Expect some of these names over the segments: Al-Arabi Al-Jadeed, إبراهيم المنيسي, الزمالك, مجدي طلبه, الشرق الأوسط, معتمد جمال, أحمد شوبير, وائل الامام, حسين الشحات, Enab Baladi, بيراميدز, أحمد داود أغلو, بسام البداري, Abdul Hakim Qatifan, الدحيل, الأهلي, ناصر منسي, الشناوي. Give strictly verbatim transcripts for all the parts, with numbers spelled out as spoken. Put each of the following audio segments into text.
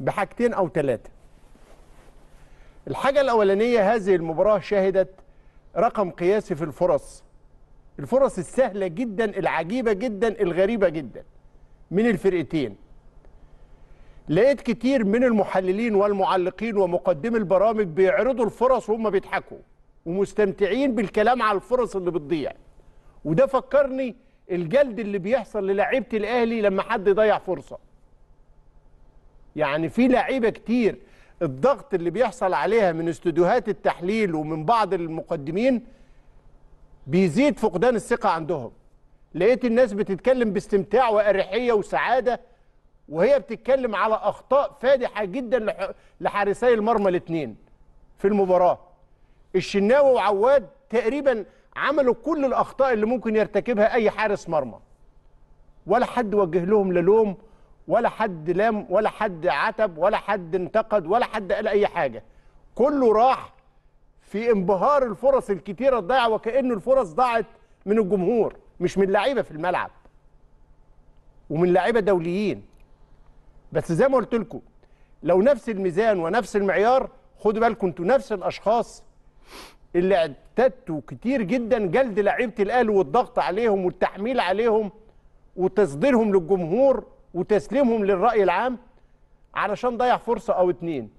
بحاجتين أو ثلاثة. الحاجة الأولانية، هذه المباراة شهدت رقم قياسي في الفرص، الفرص السهلة جدا العجيبة جدا الغريبة جدا من الفرقتين. لقيت كتير من المحللين والمعلقين ومقدمي البرامج بيعرضوا الفرص وهم بيضحكوا ومستمتعين بالكلام على الفرص اللي بتضيع، وده فكرني الجلد اللي بيحصل للاعيبه الاهلي لما حد يضيع فرصه. يعني في لعيبه كتير الضغط اللي بيحصل عليها من استوديوهات التحليل ومن بعض المقدمين بيزيد فقدان الثقه عندهم. لقيت الناس بتتكلم باستمتاع واريحيه وسعاده وهي بتتكلم على اخطاء فادحه جدا لحارسي المرمى الاثنين في المباراه. الشناوي وعواد تقريبا عملوا كل الاخطاء اللي ممكن يرتكبها اي حارس مرمى، ولا حد وجه لهم للوم ولا حد لام ولا حد عتب ولا حد انتقد ولا حد قال اي حاجه. كله راح في انبهار الفرص الكتيره الضايعه وكانه الفرص ضاعت من الجمهور مش من لعيبه في الملعب ومن لعيبه دوليين. بس زي ما قلت لكم، لو نفس الميزان ونفس المعيار، خدوا بالكم انتوا نفس الاشخاص اللي اعتدتوا كتير جدا جلد لعيبه الاهلي والضغط عليهم والتحميل عليهم وتصديرهم للجمهور وتسليمهم للراي العام علشان ضيع فرصه او اتنين.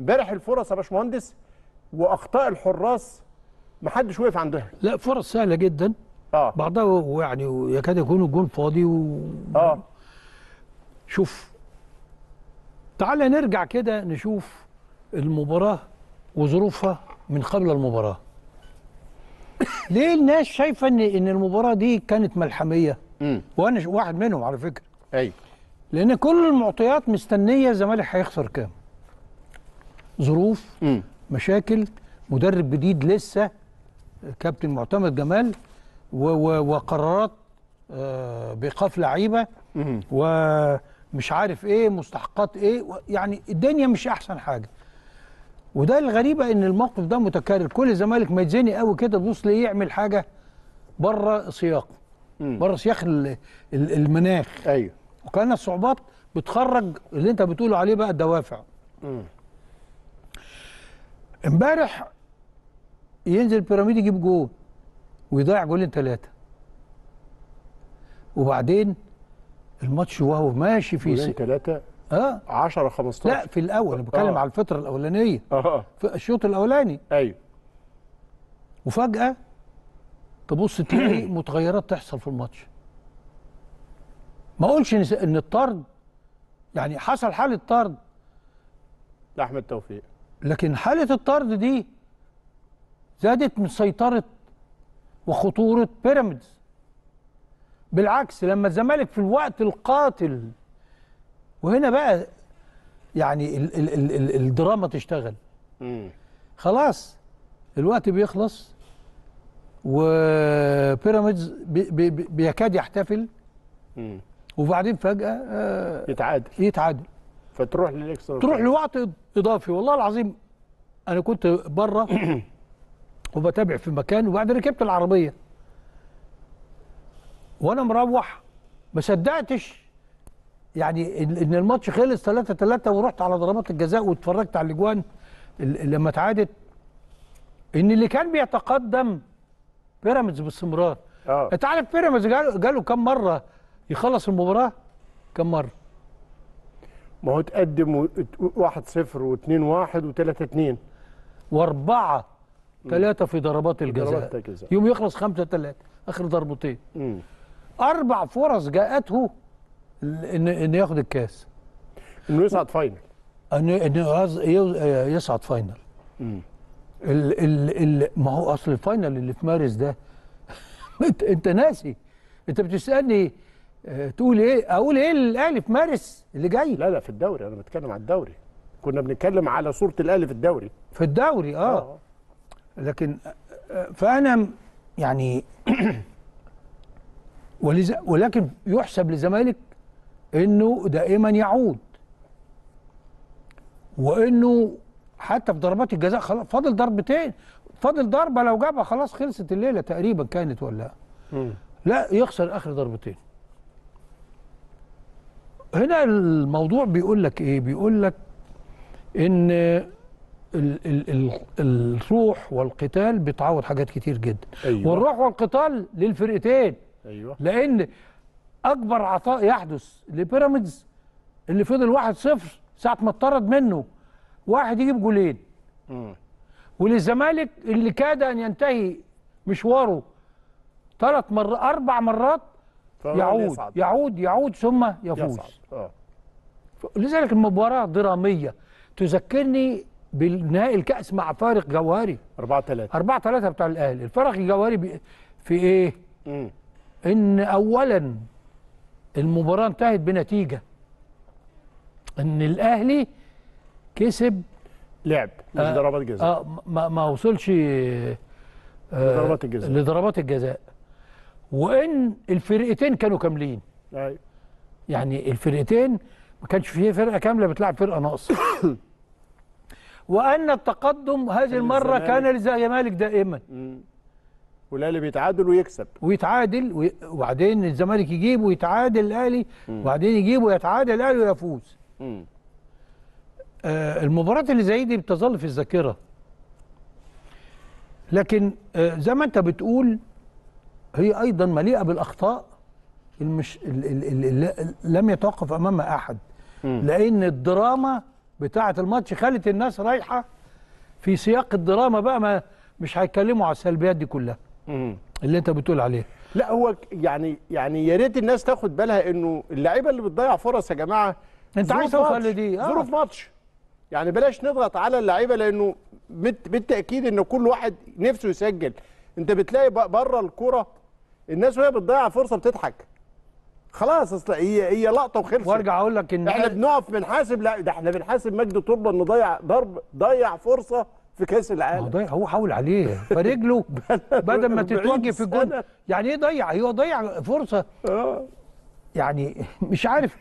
امبارح الفرص يا باشمهندس واخطاء الحراس محدش وقف عندها. لا، فرص سهله جدا اه بعضها يعني يكاد يكون الجون فاضي و... اه شوف، تعالى نرجع كده نشوف المباراه وظروفها من قبل المباراه. ليه الناس شايفه ان ان المباراه دي كانت ملحميه؟ مم. وانا واحد منهم على فكره. ايوه، لان كل المعطيات مستنيه الزمالك هيخسر كام. ظروف، مم. مشاكل، مدرب جديد لسه، كابتن معتمد جمال، وقرارات آه بايقاف لعيبه، ومش عارف ايه، مستحقات ايه، يعني الدنيا مش احسن حاجه. وده الغريبه ان الموقف ده متكرر. كل الزمالك ما يتزني قوي كده تبص ليه يعمل حاجه بره سياقه، بره سياق المناخ. ايوه، وكان الصعوبات بتخرج اللي انت بتقوله عليه بقى الدوافع. امبارح ينزل بيراميدي يجيب جول ويضيع جولين ثلاثه، وبعدين الماتش وهو ماشي في جولين ثلاثه اه عشرة خمستاشر. لا، في الاول انا بتكلم آه. على الفتره الاولانيه اه في الشوط الاولاني. ايوه، وفجاه تبص تلاقي متغيرات تحصل في الماتش. ما اقولش ان الطرد، يعني حصل حاله طرد لاحمد توفيق، لكن حاله الطرد دي زادت من سيطره وخطوره بيراميدز. بالعكس، لما الزمالك في الوقت القاتل، وهنا بقى يعني ال ال ال ال الدراما تشتغل. مم. خلاص الوقت بيخلص وبيراميدز بي بي بيكاد يحتفل. مم. وبعدين فجأة آه يتعادل يتعادل فتروح للاكسترا، تروح لوقت إضافي. والله العظيم أنا كنت بره وبتابع في مكان، وبعدين ركبت العربية وأنا مروح ما صدقتش يعني ان الماتش خلص ثلاثة ثلاثة، ورحت على ضربات الجزاء واتفرجت على الاجوان لما اتعادت. ان اللي كان بيتقدم بيراميدز باستمرار. اه انت عارف بيراميدز جاله كم مره يخلص المباراه؟ كم مره؟ ما هو اتقدم واحد صفر واثنين واحد وثلاثة اثنين واربعه ثلاثة في ضربات الجزاء، يوم يخلص خمسة ثلاثة اخر ضربتين. امم اربع فرص جاءته ان ان ياخد الكاس، انه يصعد فاينل، انه انه يصعد فاينل. امم ال ال ال ما هو اصل الفاينل اللي في مارس ده انت ناسي؟ انت بتسالني تقول ايه؟ اقول ايه للاهلي في مارس اللي جاي؟ لا لا، في الدوري، انا بتكلم على الدوري. كنا بنتكلم على صوره الاهلي في الدوري، في الدوري اه, آه. لكن فانا يعني ولكن يحسب للزمالك انه دائما يعود، وانه حتى في ضربات الجزاء خلاص فاضل ضربتين، فاضل ضربه لو جابها خلاص خلصت الليله تقريبا كانت ولا لا، يخسر اخر ضربتين. هنا الموضوع بيقول لك ايه؟ بيقول لك ان ال ال ال الروح والقتال بتعوض حاجات كتير جدا. أيوة. والروح والقتال للفرقتين. ايوه، لان اكبر عطاء يحدث لبيراميدز اللي فضل واحد صفر ساعه ما اتطرد منه واحد يجيب جولين، وللزمالك اللي كاد ان ينتهي مشواره ثلاث مرات اربع مرات يعود يعود يعود ثم يفوز. اه لذلك المباراه دراميه تذكرني بنهائي الكاس مع فارق جوهري أربعة ثلاثة أربعة ثلاثة بتاع الاهلي. الفارق الجوهري في ايه؟ امم ان اولا المباراه انتهت بنتيجه ان الاهلي كسب لعب مش آه ضربات جزاء، اه ما, ما وصلش آه لضربات الجزاء لضربات الجزاء وان الفرقتين كانوا كاملين. ايوه، يعني الفرقتين ما كانش فيه فرقه كامله بتلعب فرقه ناقصه. وان التقدم هذه المره كان للزمالك دائما، والاهلي بيتعادل ويكسب ويتعادل، وبعدين الزمالك يجيب ويتعادل الاهلي، وبعدين يجيب ويتعادل الاهلي ويفوز. آه المباراه اللي زي دي بتظل في الذاكره، لكن آه زي ما انت بتقول هي ايضا مليئه بالاخطاء المش... اللي لم يتوقف امامها احد، لان الدراما بتاعه الماتش خلت الناس رايحه في سياق الدراما بقى، ما مش هيتكلموا على السلبيات دي كلها اللي انت بتقول عليها. لا هو يعني يعني يا ريت الناس تاخد بالها انه اللعيبه اللي بتضيع فرص يا جماعه انت عايز توصل لدي ظروف ماتش، يعني بلاش نضغط على اللعيبه، لانه بالتاكيد ان كل واحد نفسه يسجل. انت بتلاقي بره الكوره الناس وهي بتضيع فرصه بتضحك، خلاص اصل هي هي لقطه وخلصت. وارجع اقول لك ان احنا بنقف بنحاسب، لا ده احنا بنحاسب مجدي طلبه انه ضيع ضرب ضيع فرصه في كاس العالم، ضيع هو حاول عليه فرجله بدل ما تتوجه في الجون. يعني ايه ضيع؟ هو ضيع فرصه يعني مش عارف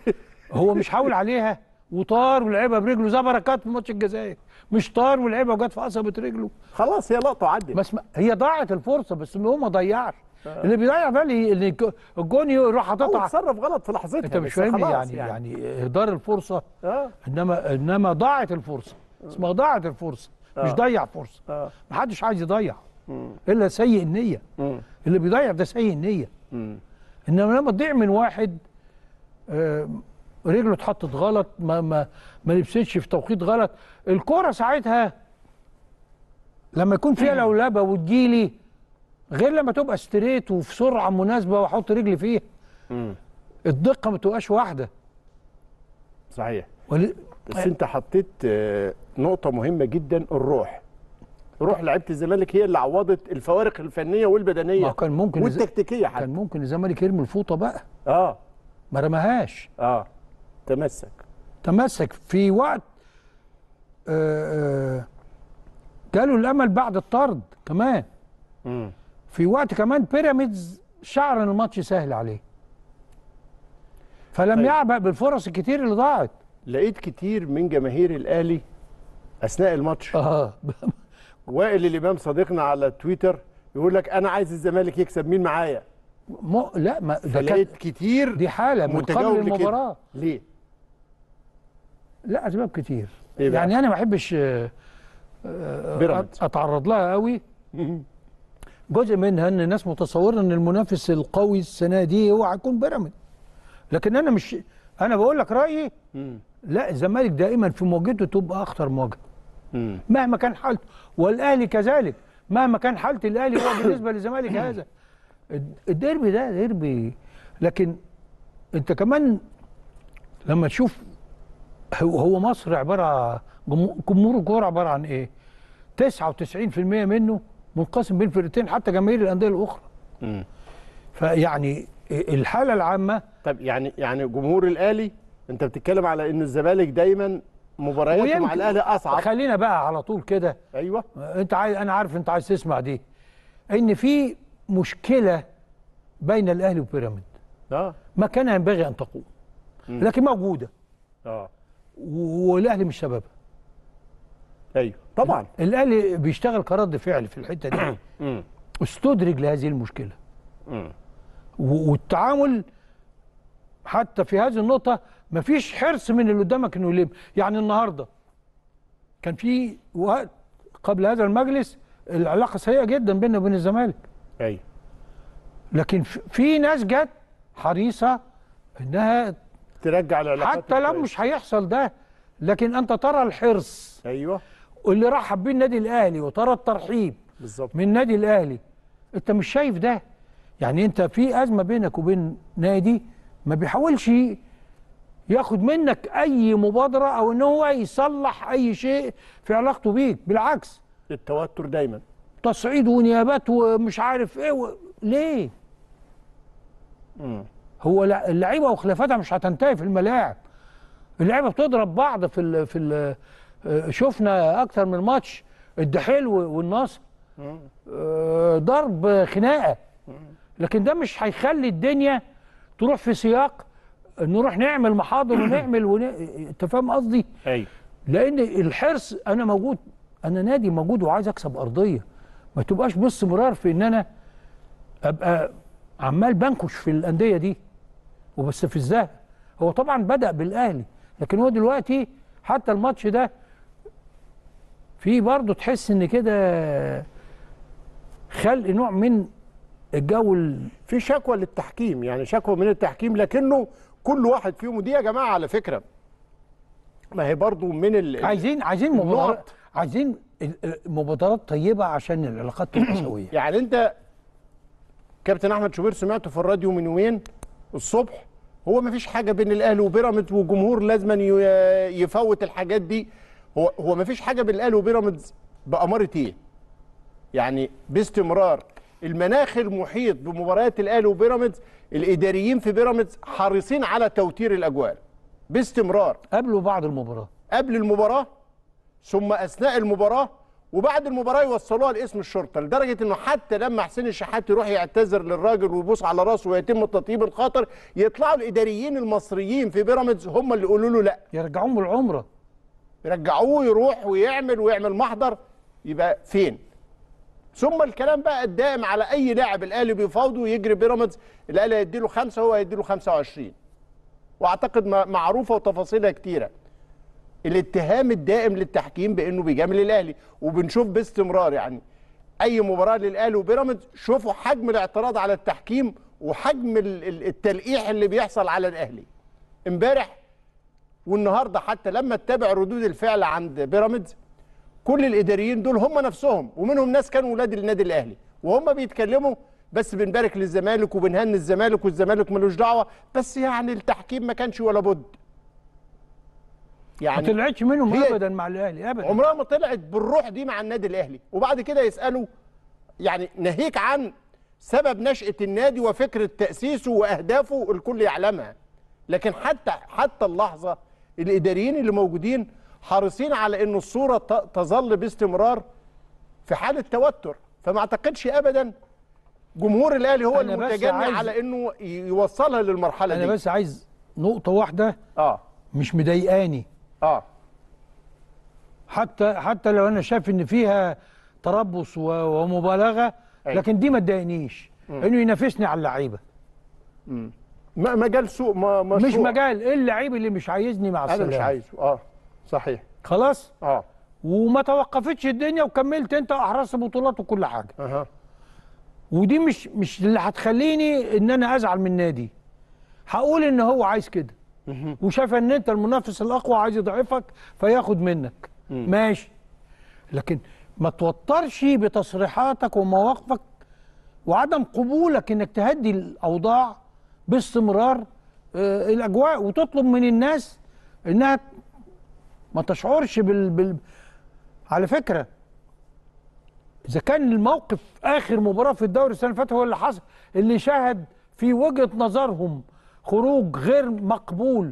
هو مش حاول عليها وطار ولعبها برجله زي بركات في ماتش الجزائر، مش طار ولعبها وجت في قصبه رجله، خلاص هي لقطه وعدت. بس هي ضاعت الفرصه، بس هو ما ضيعش. اللي بيضيع ده اللي الجون يروح حاططها اتصرف غلط في لحظتها. انت مش فاهم يعني يعني اهدار يعني الفرصه. آه. انما انما ضاعت الفرصه، اسمها ضاعت الفرصه. آه. مش ضيع فرصه. آه. محدش عايز يضيع الا سيء النيه. م. اللي بيضيع ده سيء النيه. م. انما لما تضيع من واحد آه رجله اتحطت غلط، ما ما ما لبستش في توقيت غلط. الكوره ساعتها لما يكون فيها لولبه وتجيلي غير لما تبقى ستريت وفي سرعه مناسبه واحط رجلي فيها. امم الدقه ما تبقاش واحده. صحيح. ول... بس انت حطيت نقطه مهمه جدا، الروح. روح لعيبه الزمالك هي اللي عوضت الفوارق الفنيه والبدنيه كان ممكن والتكتيكيه حتى. كان ممكن الزمالك يرمي الفوطه بقى. اه ما رماهاش. اه تمسك تمسك في وقت آه آه جاله الامل بعد الطرد كمان. امم في وقت كمان بيراميدز شعر ان الماتش سهل عليه، فلم أيوة. يعبأ بالفرص الكتير اللي ضاعت. لقيت كتير من جماهير الاهلي اثناء الماتش اه وائل الامام صديقنا على تويتر يقول لك انا عايز الزمالك يكسب، مين معايا؟ م... لا ما ده لقيت كتير، دي حاله من قبل المباراه. ليه؟ لا اسباب كتير. إيه يعني انا ما احبش اتعرض لها قوي. جزء منها ان الناس متصوره ان المنافس القوي السنه دي هو هيكون بيراميدز، لكن انا مش انا بقول لك رايي. مم. لا الزمالك دائما في مواجهته تبقى اخطر مواجهه مهما كان حالته، والاهلي كذلك مهما كان حاله الاهلي هو بالنسبه للزمالك هذا الديربي ده ديربي. لكن انت كمان لما تشوف هو مصر عباره جمهور الكوره عباره عن ايه؟ تسعة وتسعين في المية منه منقسم بين فرقتين، حتى جماهير الانديه الاخرى. امم فيعني الحاله العامه. طب يعني يعني جمهور الاهلي انت بتتكلم على ان الزمالك دايما مبارياته مع الاهلي اصعب. خلينا بقى على طول كده. ايوه انت عايز، انا عارف انت عايز تسمع دي، ان في مشكله بين الاهلي وبيراميدز. اه ما كان ينبغي ان تقوم، لكن موجوده. اه والاهلي مش سببها. ايوه طبعا الاهلي بيشتغل كرد فعل في الحته دي. استدرج لهذه المشكله. والتعامل حتى في هذه النقطه مفيش حرص من اللي قدامك انه يلم. يعني النهارده كان في وقت قبل هذا المجلس العلاقه سيئه جدا بيننا وبين الزمالك. ايوه. لكن في ناس جت حريصه انها ترجع العلاقات حتى لو مش هيحصل ده، لكن انت ترى الحرص. ايوه. واللي رحب بيه النادي الاهلي وترى الترحيب بالظبط من النادي الاهلي. انت مش شايف ده؟ يعني انت في ازمه بينك وبين نادي ما بيحاولش ياخد منك اي مبادره او ان هو يصلح اي شيء في علاقته بيك، بالعكس التوتر دايما تصعيد ونيابات ومش عارف ايه و... ليه؟ امم هو اللعيبه وخلافاتها مش هتنتهي في الملاعب. اللعيبه بتضرب بعض في ال... في ال... شفنا اكتر من ماتش الدحيل والنصر آه ضرب خناقه، لكن ده مش هيخلي الدنيا تروح في سياق نروح نعمل محاضر ونعمل ون... انت فاهم قصدي؟ ايوه. لان الحرص انا موجود، انا نادي موجود وعايز اكسب ارضيه، ما تبقاش باستمرار في ان انا ابقى عمال بنكش في الانديه دي وبستفزها. هو طبعا بدا بالاهلي، لكن هو دلوقتي حتى الماتش ده في برضه تحس ان كده خلق نوع من الجو ال... في شكوى للتحكيم، يعني شكوى من التحكيم، لكنه كل واحد فيهم. ودي يا جماعه على فكره ما هي برضه من ال... عايزين عايزين مبادرات، عايزين مبادرات طيبه عشان العلاقات تبقى سويه. يعني انت كابتن احمد شوبير سمعته في الراديو من يومين الصبح، هو ما فيش حاجه بين الاهلي وبيراميدز والجمهور لازما يفوت الحاجات دي. هو هو ما فيش حاجه بين الاهلي وبيراميدز بأمارة ايه؟ يعني باستمرار المناخ المحيط بمباريات الاهلي وبيراميدز، الاداريين في بيراميدز حريصين على توتير الاجواء باستمرار قبل وبعد المباراه، قبل المباراه ثم اثناء المباراه وبعد المباراه يوصلوها لاسم الشرطه، لدرجه انه حتى لما حسين الشحات يروح يعتذر للراجل ويبوس على راسه ويتم تطيب الخاطر، يطلعوا الاداريين المصريين في بيراميدز هم اللي يقولوا له لا، يرجعوه بالعمره، يرجعوه يروح ويعمل ويعمل محضر. يبقى فين؟ ثم الكلام بقى الدائم على اي لاعب الاهلي بيفاوضه يجري بيراميدز، الاهلي هيدي له خمسه وهو هيدي له خمسه وعشرين، واعتقد معروفه وتفاصيلها كتيره. الاتهام الدائم للتحكيم بانه بيجامل الاهلي، وبنشوف باستمرار يعني اي مباراه للاهلي وبيراميدز شوفوا حجم الاعتراض على التحكيم وحجم التلقيح اللي بيحصل على الاهلي امبارح والنهارده. حتى لما اتبع ردود الفعل عند بيراميدز، كل الاداريين دول هم نفسهم ومنهم ناس كانوا ولاد النادي الاهلي وهم بيتكلموا بس بنبارك للزمالك وبنهني الزمالك والزمالك ملوش دعوه، بس يعني التحكيم ما كانش ولا بد. يعني ما طلعتش منهم ابدا مع الاهلي ابدا، عمرها ما طلعت بالروح دي مع النادي الاهلي. وبعد كده يسالوا يعني ناهيك عن سبب نشاه النادي وفكره تاسيسه واهدافه، الكل يعلمها، لكن حتى حتى اللحظه الاداريين اللي موجودين حريصين على ان الصوره تظل باستمرار في حاله توتر. فما اعتقدش ابدا جمهور الاهلي هو المتجني على انه يوصلها للمرحله أنا دي. انا بس عايز نقطه واحده اه مش مضايقاني اه حتى حتى لو انا شايف ان فيها تربص ومبالغه، لكن دي ما تضايقنيش، انه ينافسني على اللعيبه. امم مجال سوق ما مشروع. مش مجال ايه اللعيب اللي مش عايزني مع السلامه، انا مش عايزه. اه صحيح. خلاص. اه وما توقفتش الدنيا وكملت انت واحرزت بطولات وكل حاجه. اها. ودي مش مش اللي هتخليني ان انا ازعل من نادي. هقول ان هو عايز كده. اها. وشاف ان انت المنافس الاقوى عايز يضعفك فياخد منك. مه. ماشي. لكن ما توترش بتصريحاتك ومواقفك وعدم قبولك انك تهدي الاوضاع باستمرار آه الاجواء، وتطلب من الناس انها ما تشعرش بال... بال على فكره اذا كان الموقف اخر مباراه في الدوري السنه اللي فاتت هو اللي حصل، اللي شهد في وجهه نظرهم خروج غير مقبول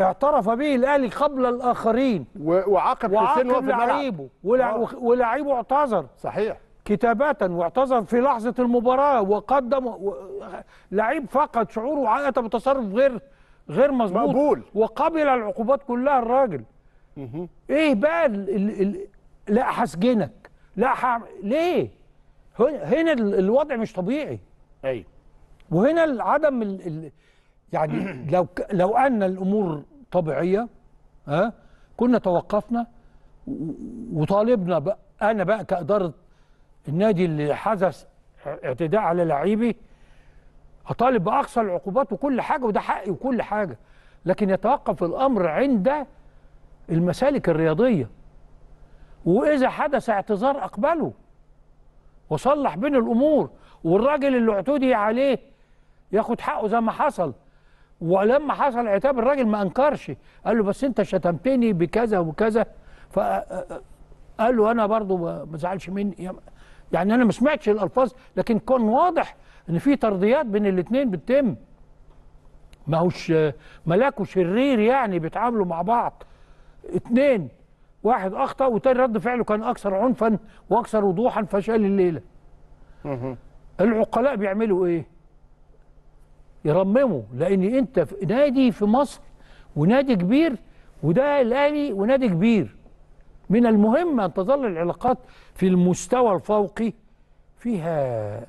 اعترف به الاهلي قبل الاخرين و... وعاقب حسين وهو في الملعب ولاعيبه آه. اعتذر صحيح كتابة واعتذر في لحظه المباراه وقدم و... لعيب فقد شعوره وعاقب بتصرف غير غير مظبوط مقبول وقبل العقوبات كلها الراجل. مه. ايه بقى ال ال ال لا هسجنك لا ح... ليه؟ هنا الوضع مش طبيعي. ايوه. وهنا عدم ال... ال... يعني لو لو ان الامور طبيعيه ها كنا توقفنا وطالبنا بقى. انا بقى كاداره النادي اللي حدث اعتداء على لعيبي هطالب باقصى العقوبات وكل حاجه، وده حقي وكل حاجه، لكن يتوقف الامر عند المسالك الرياضيه. واذا حدث اعتذار اقبله وصلح بين الامور، والراجل اللي اعتدي عليه ياخد حقه زي ما حصل. ولما حصل عتاب الراجل ما انكرش، قال له بس انت شتمتني بكذا وكذا، فقال له انا برضو ما زعلش مني. يعني انا ما سمعتش الالفاظ، لكن كان واضح ان في ترضيات بين الاثنين بتتم، ماهوش ملاك وشرير يعني بيتعاملوا مع بعض. اثنين، واحد اخطا والتاني رد فعله كان اكثر عنفا واكثر وضوحا فشال الليله. العقلاء بيعملوا ايه؟ يرمموا، لان انت في نادي في مصر ونادي كبير، وده الاهلي ونادي كبير. من المهم ان تظل العلاقات في المستوى الفوقي فيها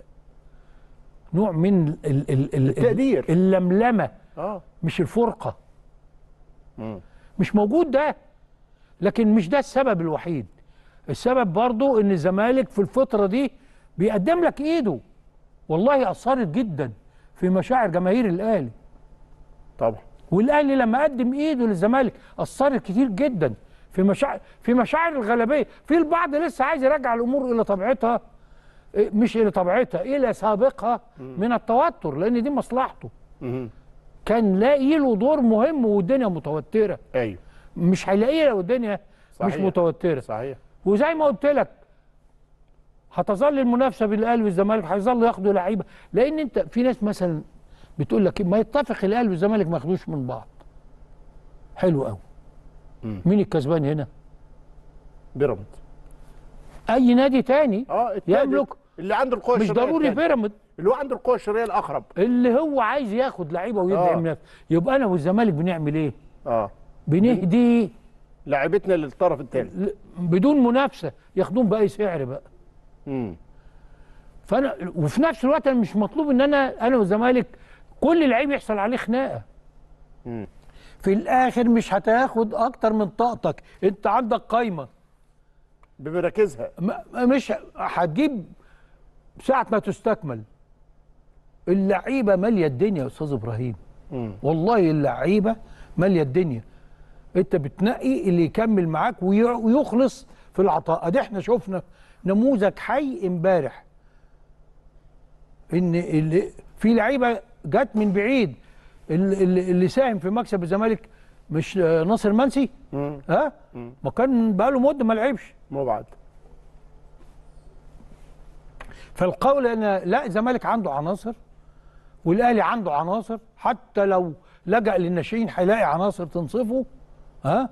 نوع من ال ال ال التقدير، اللملمه آه. مش الفرقه. مم. مش موجود ده، لكن مش ده السبب الوحيد. السبب برضو ان الزمالك في الفتره دي بيقدم لك ايده، والله اثرت جدا في مشاعر جماهير الاهلي طبعا، والاهلي لما قدم ايده للزمالك اثرت كتير جدا في مشاعر في مشاعر الغلبيه. في البعض لسه عايز يرجع الامور الى طبيعتها، مش الى طبيعتها، الى سابقها من التوتر، لان دي مصلحته. كان لاقي له دور مهم والدنيا متوتره. ايوه، مش هيلاقيه لو الدنيا مش متوتره. صحيح. وزي ما قلت لك هتظل المنافسه بين الاهلي والزمالك، هيظل ياخدوا لعيبه، لان انت في ناس مثلا بتقول لك ما يتفق الاهلي والزمالك ما ياخدوش من بعض. حلو قوي. مين الكسبان هنا؟ بيراميدز. اي نادي تاني اه يملك اللي عنده القوه الشرائيه، مش ضروري بيراميدز، اللي هو عنده القوه الشرائيه الاقرب، اللي هو عايز ياخد لعيبه ويدعم نفسه. يبقى انا والزمالك بنعمل ايه؟ اه بنهدي لعيبتنا للطرف الثالث بدون منافسه، ياخدون باي سعر بقى. امم فانا وفي نفس الوقت انا مش مطلوب ان انا انا والزمالك كل لعيب يحصل عليه خناقه. امم في الاخر مش هتاخد اكتر من طاقتك، انت عندك قايمه بمراكزها، مش هتجيب ساعه ما تستكمل. اللعيبه ماليه الدنيا يا استاذ ابراهيم. مم. والله اللعيبه ماليه الدنيا، انت بتنقي اللي يكمل معاك ويخلص في العطاء. ادي احنا شفنا نموذج حي امبارح، ان اللي في لعيبه جت من بعيد. اللي, اللي ساهم في مكسب الزمالك مش ناصر منسي؟ مم. ها مم. ما كان بقاله مده ما لعبش مبعد. فالقول ان لا، الزمالك عنده عناصر والاهلي عنده عناصر، حتى لو لجأ للناشئين هيلاقي عناصر تنصفه. ها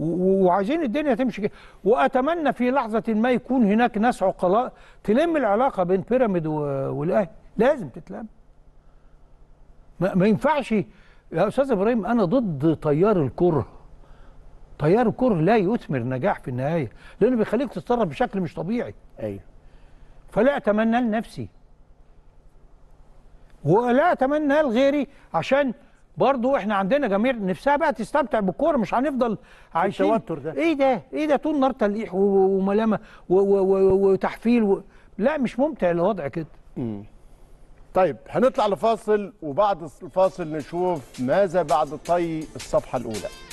وعايزين الدنيا تمشي كده. واتمنى في لحظه ما يكون هناك ناس عقلاء تلم العلاقه بين بيراميد والاهلي، لازم تتلم. ما, ما ينفعش يا استاذ ابراهيم، انا ضد تيار الكره. تيار الكره لا يثمر نجاح في النهايه، لانه بيخليك تتصرف بشكل مش طبيعي. ايوه. فلا اتمناه لنفسي ولا اتمناه لغيري، عشان برضو احنا عندنا جماهير نفسها بقى تستمتع بالكوره، مش هنفضل عايشين التوتر ده. ايه ده؟ ايه ده؟ طول النهار تلقيح وملامه وتحفيل و... لا، مش ممتع الوضع كده. امم طيب هنطلع لفاصل، وبعد الفاصل نشوف ماذا بعد طي الصفحه الاولى.